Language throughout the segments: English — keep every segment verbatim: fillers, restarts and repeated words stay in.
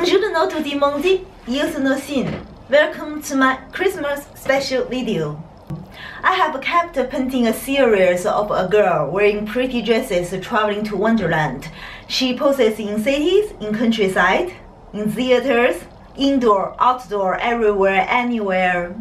Bonjour no tout le monde, yes no sin. Welcome to my Christmas special video. I have kept painting a series of a girl wearing pretty dresses traveling to Wonderland. She poses in cities, in countryside, in theaters, indoor, outdoor, everywhere, anywhere.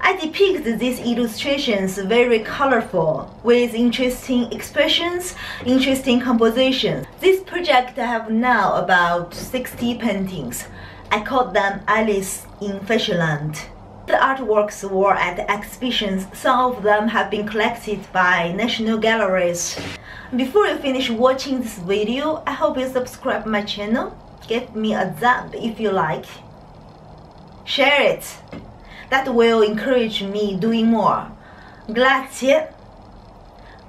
I depict these illustrations very colorful, with interesting expressions, interesting compositions. This project I have now about sixty paintings. I call them Alice in Fashionland. The artworks were at exhibitions. Some of them have been collected by national galleries. Before you finish watching this video, I hope you subscribe my channel, give me a thumb if you like, share it. That will encourage me doing more. Grazie.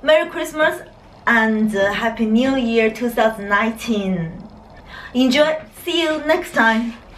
Merry Christmas and Happy New Year twenty nineteen. Enjoy. See you next time.